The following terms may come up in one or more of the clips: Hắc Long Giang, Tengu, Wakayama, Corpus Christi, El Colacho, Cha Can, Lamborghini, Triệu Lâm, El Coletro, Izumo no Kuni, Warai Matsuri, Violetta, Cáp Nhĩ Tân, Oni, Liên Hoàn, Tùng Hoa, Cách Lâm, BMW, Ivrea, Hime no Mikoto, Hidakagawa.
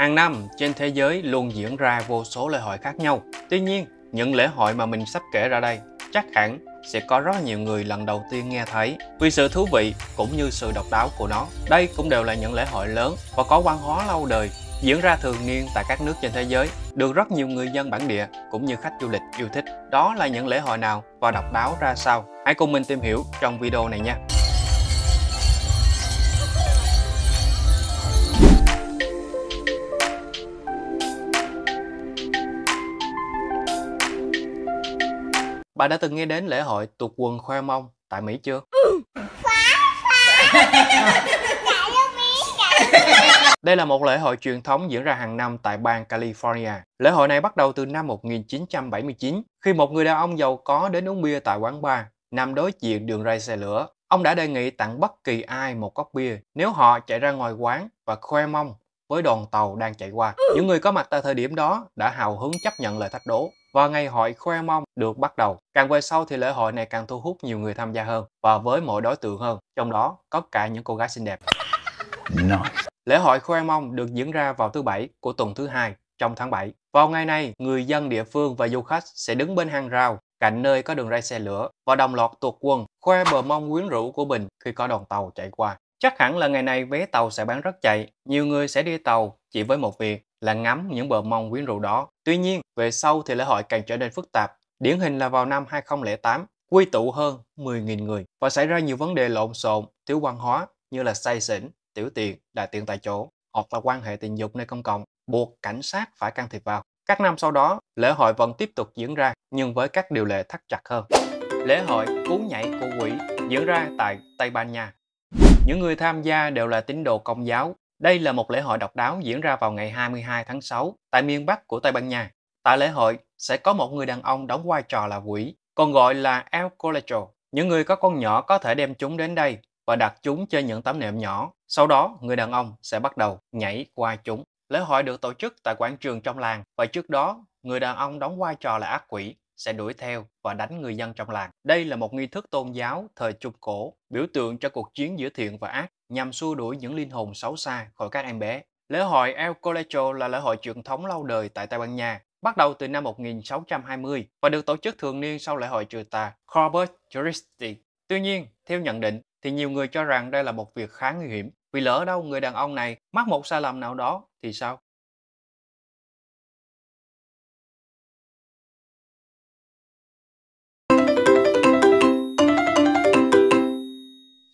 Hàng năm, trên thế giới luôn diễn ra vô số lễ hội khác nhau. Tuy nhiên, những lễ hội mà mình sắp kể ra đây chắc hẳn sẽ có rất nhiều người lần đầu tiên nghe thấy vì sự thú vị cũng như sự độc đáo của nó. Đây cũng đều là những lễ hội lớn và có văn hóa lâu đời, diễn ra thường niên tại các nước trên thế giới, được rất nhiều người dân bản địa cũng như khách du lịch yêu thích. Đó là những lễ hội nào và độc đáo ra sao? Hãy cùng mình tìm hiểu trong video này nha! Bạn đã từng nghe đến lễ hội tuột quần khoe mông tại Mỹ chưa? Đây là một lễ hội truyền thống diễn ra hàng năm tại bang California. Lễ hội này bắt đầu từ năm 1979, khi một người đàn ông giàu có đến uống bia tại quán bar nằm đối diện đường ray xe lửa. Ông đã đề nghị tặng bất kỳ ai một cốc bia nếu họ chạy ra ngoài quán và khoe mông với đoàn tàu đang chạy qua. Những người có mặt tại thời điểm đó đã hào hứng chấp nhận lời thách đố, và ngày hội khoe mông được bắt đầu. Càng về sau thì lễ hội này càng thu hút nhiều người tham gia hơn và với mọi đối tượng hơn, trong đó có cả những cô gái xinh đẹp. Lễ hội khoe mông được diễn ra vào thứ Bảy của tuần thứ hai trong tháng 7. Vào ngày này, người dân địa phương và du khách sẽ đứng bên hàng rào cạnh nơi có đường ray xe lửa và đồng loạt tuột quần khoe bờ mông quyến rũ của mình khi có đoàn tàu chạy qua. Chắc hẳn là ngày này vé tàu sẽ bán rất chạy, nhiều người sẽ đi tàu chỉ với một việc là ngắm những bờ mông quyến rũ đó. Tuy nhiên, về sau thì lễ hội càng trở nên phức tạp. Điển hình là vào năm 2008, quy tụ hơn 10.000 người và xảy ra nhiều vấn đề lộn xộn, thiếu văn hóa như là say xỉn, tiểu tiện, đà tiện tại chỗ hoặc là quan hệ tình dục nơi công cộng, buộc cảnh sát phải can thiệp vào. Các năm sau đó, lễ hội vẫn tiếp tục diễn ra nhưng với các điều lệ thắt chặt hơn. Lễ hội cú nhảy của quỷ diễn ra tại Tây Ban Nha. Những người tham gia đều là tín đồ Công giáo. Đây là một lễ hội độc đáo diễn ra vào ngày 22 tháng 6 tại miền Bắc của Tây Ban Nha. Tại lễ hội sẽ có một người đàn ông đóng vai trò là quỷ, còn gọi là El Colacho. Những người có con nhỏ có thể đem chúng đến đây và đặt chúng trên những tấm nệm nhỏ. Sau đó, người đàn ông sẽ bắt đầu nhảy qua chúng. Lễ hội được tổ chức tại quảng trường trong làng và trước đó, người đàn ông đóng vai trò là ác quỷ sẽ đuổi theo và đánh người dân trong làng. Đây là một nghi thức tôn giáo thời Trung Cổ, biểu tượng cho cuộc chiến giữa thiện và ác nhằm xua đuổi những linh hồn xấu xa khỏi các em bé. Lễ hội El Coletro là lễ hội truyền thống lâu đời tại Tây Ban Nha, bắt đầu từ năm 1620 và được tổ chức thường niên sau lễ hội trừ tà Corpus Christi. Tuy nhiên, theo nhận định thì nhiều người cho rằng đây là một việc khá nguy hiểm, vì lỡ đâu người đàn ông này mắc một sai lầm nào đó thì sao?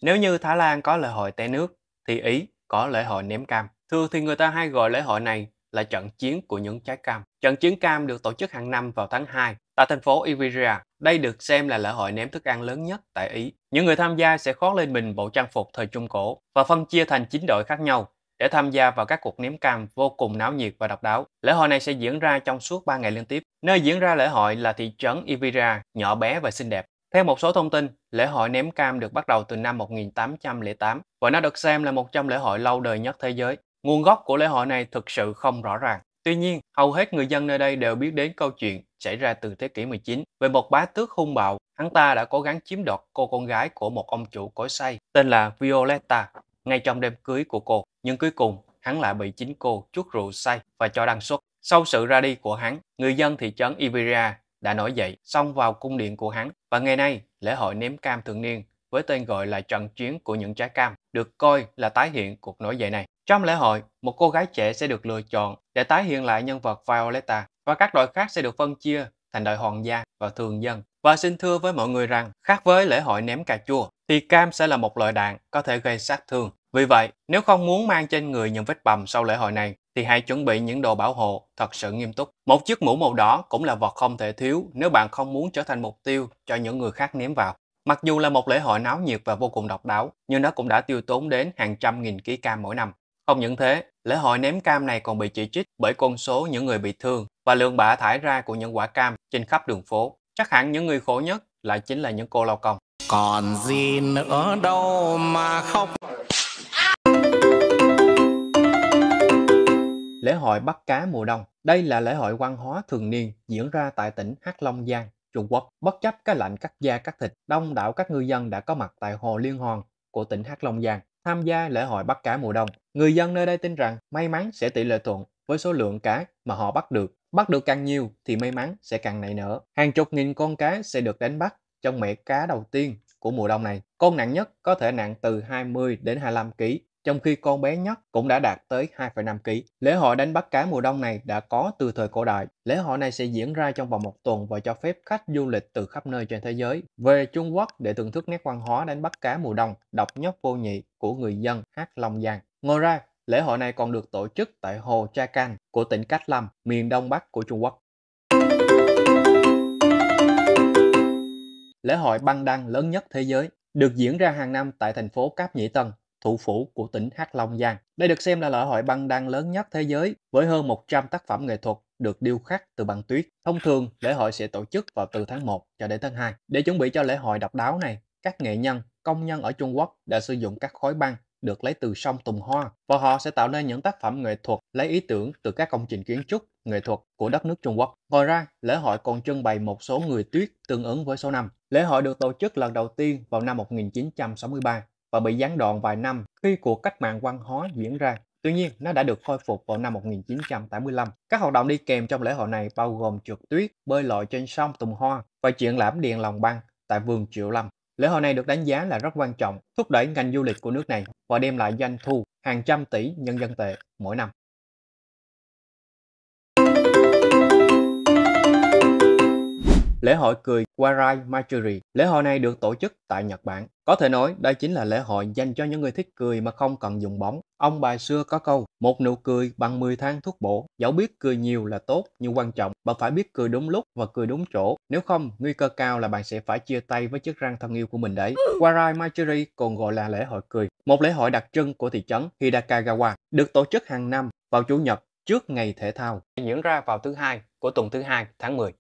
Nếu như Thái Lan có lễ hội té nước, thì Ý có lễ hội ném cam. Thường thì người ta hay gọi lễ hội này là trận chiến của những trái cam. Trận chiến cam được tổ chức hàng năm vào tháng 2 tại thành phố Ivrea. Đây được xem là lễ hội ném thức ăn lớn nhất tại Ý. Những người tham gia sẽ khoác lên mình bộ trang phục thời Trung Cổ và phân chia thành 9 đội khác nhau để tham gia vào các cuộc ném cam vô cùng náo nhiệt và độc đáo. Lễ hội này sẽ diễn ra trong suốt 3 ngày liên tiếp. Nơi diễn ra lễ hội là thị trấn Ivrea, nhỏ bé và xinh đẹp. Theo một số thông tin, lễ hội ném cam được bắt đầu từ năm 1808 và nó được xem là một trong lễ hội lâu đời nhất thế giới. Nguồn gốc của lễ hội này thực sự không rõ ràng. Tuy nhiên, hầu hết người dân nơi đây đều biết đến câu chuyện xảy ra từ thế kỷ 19 về một bá tước hung bạo. Hắn ta đã cố gắng chiếm đoạt cô con gái của một ông chủ cối xay tên là Violetta ngay trong đêm cưới của cô. Nhưng cuối cùng, hắn lại bị chính cô chuốc rượu say và cho đăng xuất. Sau sự ra đi của hắn, người dân thị trấn Ivrea đã nổi dậy, xông vào cung điện của hắn. Và ngày nay, lễ hội ném cam thường niên với tên gọi là trận chiến của những trái cam được coi là tái hiện cuộc nổi dậy này. Trong lễ hội, một cô gái trẻ sẽ được lựa chọn để tái hiện lại nhân vật Violetta và các đội khác sẽ được phân chia thành đội hoàng gia và thường dân. Và xin thưa với mọi người rằng, khác với lễ hội ném cà chua thì cam sẽ là một loại đạn có thể gây sát thương. Vì vậy, nếu không muốn mang trên người những vết bầm sau lễ hội này thì hãy chuẩn bị những đồ bảo hộ thật sự nghiêm túc. Một chiếc mũ màu đỏ cũng là vật không thể thiếu nếu bạn không muốn trở thành mục tiêu cho những người khác ném vào. Mặc dù là một lễ hội náo nhiệt và vô cùng độc đáo, nhưng nó cũng đã tiêu tốn đến hàng trăm nghìn kg cam mỗi năm. Không những thế, lễ hội ném cam này còn bị chỉ trích bởi con số những người bị thương và lượng bã thải ra của những quả cam trên khắp đường phố. Chắc hẳn những người khổ nhất lại chính là những cô lao công. Còn gì nữa đâu mà khóc. Lễ hội bắt cá mùa đông. Đây là lễ hội văn hóa thường niên diễn ra tại tỉnh Hắc Long Giang, Trung Quốc. Bất chấp cái lạnh cắt da cắt thịt, đông đảo các ngư dân đã có mặt tại hồ Liên Hoàn của tỉnh Hắc Long Giang. tham gia lễ hội bắt cá mùa đông. Người dân nơi đây tin rằng may mắn sẽ tỷ lệ thuận với số lượng cá mà họ bắt được. Bắt được càng nhiều thì may mắn sẽ càng nảy nở. Hàng chục nghìn con cá sẽ được đánh bắt trong mẻ cá đầu tiên của mùa đông này. Con nặng nhất có thể nặng từ 20 đến 25 kg, trong khi con bé nhất cũng đã đạt tới 2,5 kg. Lễ hội đánh bắt cá mùa đông này đã có từ thời cổ đại. Lễ hội này sẽ diễn ra trong vòng một tuần và cho phép khách du lịch từ khắp nơi trên thế giới về Trung Quốc để thưởng thức nét văn hóa đánh bắt cá mùa đông độc nhất vô nhị của người dân Hắc Long Giang. Ngoài ra, lễ hội này còn được tổ chức tại hồ Cha Can của tỉnh Cách Lâm, miền đông bắc của Trung Quốc. Lễ hội băng đăng lớn nhất thế giới được diễn ra hàng năm tại thành phố Cáp Nhĩ Tân, thủ phủ của tỉnh Hắc Long Giang. Đây được xem là lễ hội băng đăng lớn nhất thế giới với hơn 100 tác phẩm nghệ thuật được điêu khắc từ băng tuyết. Thông thường, lễ hội sẽ tổ chức vào từ tháng 1 cho đến tháng 2. Để chuẩn bị cho lễ hội độc đáo này, các nghệ nhân, công nhân ở Trung Quốc đã sử dụng các khối băng được lấy từ sông Tùng Hoa và họ sẽ tạo nên những tác phẩm nghệ thuật lấy ý tưởng từ các công trình kiến trúc, nghệ thuật của đất nước Trung Quốc. Ngoài ra, lễ hội còn trưng bày một số người tuyết tương ứng với số năm. Lễ hội được tổ chức lần đầu tiên vào năm 1963 và bị gián đoạn vài năm khi cuộc cách mạng văn hóa diễn ra. Tuy nhiên, nó đã được khôi phục vào năm 1985. Các hoạt động đi kèm trong lễ hội này bao gồm trượt tuyết, bơi lội trên sông Tùng Hoa và triển lãm đèn lồng băng tại vườn Triệu Lâm. Lễ hội này được đánh giá là rất quan trọng, thúc đẩy ngành du lịch của nước này và đem lại doanh thu hàng trăm tỷ nhân dân tệ mỗi năm. Lễ hội cười Warai Matsuri. Lễ hội này được tổ chức tại Nhật Bản. Có thể nói đây chính là lễ hội dành cho những người thích cười mà không cần dùng bóng. Ông bà xưa có câu, một nụ cười bằng 10 thang thuốc bổ. Dẫu biết cười nhiều là tốt, nhưng quan trọng bạn phải biết cười đúng lúc và cười đúng chỗ. Nếu không, nguy cơ cao là bạn sẽ phải chia tay với chiếc răng thân yêu của mình đấy. Warai Matsuri còn gọi là lễ hội cười. Một lễ hội đặc trưng của thị trấn Hidakagawa được tổ chức hàng năm vào Chủ nhật trước ngày thể thao. Diễn ra vào thứ hai của tuần thứ hai tháng 10.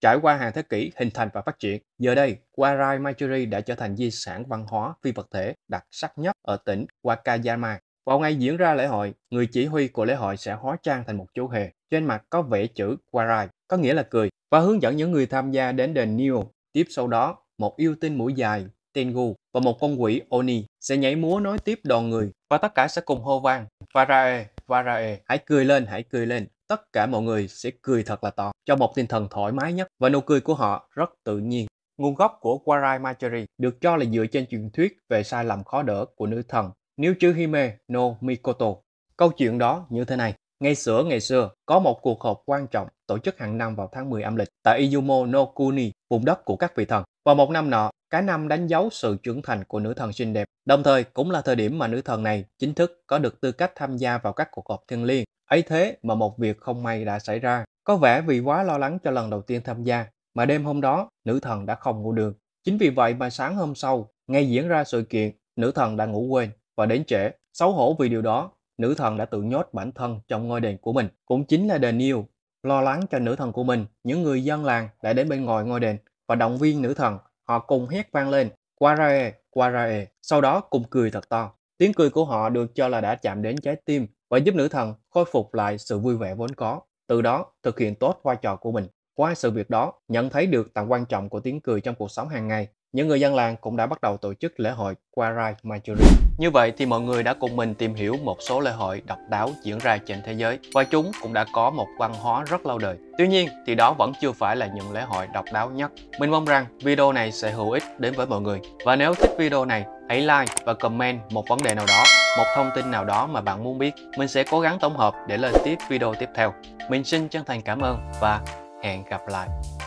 Trải qua hàng thế kỷ hình thành và phát triển, giờ đây Warai Matsuri đã trở thành di sản văn hóa phi vật thể đặc sắc nhất ở tỉnh Wakayama. Vào ngày diễn ra lễ hội, người chỉ huy của lễ hội sẽ hóa trang thành một chú hề. Trên mặt có vẽ chữ Warai, có nghĩa là cười, và hướng dẫn những người tham gia đến đền Neo. Tiếp sau đó, một yêu tinh mũi dài, Tengu, và một con quỷ Oni sẽ nhảy múa nối tiếp đoàn người, và tất cả sẽ cùng hô vang Warai, Warai, hãy cười lên, hãy cười lên. Tất cả mọi người sẽ cười thật là to cho một tinh thần thoải mái nhất và nụ cười của họ rất tự nhiên. Nguồn gốc của Warai Matsuri được cho là dựa trên truyền thuyết về sai lầm khó đỡ của nữ thần Hime no Mikoto. Câu chuyện đó như thế này. Ngày xưa, có một cuộc họp quan trọng tổ chức hàng năm vào tháng 10 âm lịch tại Izumo no Kuni, vùng đất của các vị thần. Vào một năm nọ, cái năm đánh dấu sự trưởng thành của nữ thần xinh đẹp, đồng thời cũng là thời điểm mà nữ thần này chính thức có được tư cách tham gia vào các cuộc họp thiêng liêng. Ấy thế mà một việc không may đã xảy ra. Có vẻ vì quá lo lắng cho lần đầu tiên tham gia mà đêm hôm đó nữ thần đã không ngủ được. Chính vì vậy mà sáng hôm sau, ngay diễn ra sự kiện, nữ thần đã ngủ quên và đến trễ. Xấu hổ vì điều đó, nữ thần đã tự nhốt bản thân trong ngôi đền của mình, cũng chính là đền Neo. Lo lắng cho nữ thần của mình, những người dân làng đã đến bên ngoài ngôi đền và động viên nữ thần. Họ cùng hét vang lên Warai, Warai, sau đó cùng cười thật to. Tiếng cười của họ được cho là đã chạm đến trái tim và giúp nữ thần khôi phục lại sự vui vẻ vốn có, từ đó thực hiện tốt vai trò của mình. Qua sự việc đó, nhận thấy được tầm quan trọng của tiếng cười trong cuộc sống hàng ngày, những người dân làng cũng đã bắt đầu tổ chức lễ hội Warai Matsuri. Như vậy thì mọi người đã cùng mình tìm hiểu một số lễ hội độc đáo diễn ra trên thế giới và chúng cũng đã có một văn hóa rất lâu đời. Tuy nhiên thì đó vẫn chưa phải là những lễ hội độc đáo nhất. Mình mong rằng video này sẽ hữu ích đến với mọi người. Và nếu thích video này, hãy like và comment một vấn đề nào đó, một thông tin nào đó mà bạn muốn biết. Mình sẽ cố gắng tổng hợp để lên tiếp video tiếp theo. Mình xin chân thành cảm ơn và hẹn gặp lại.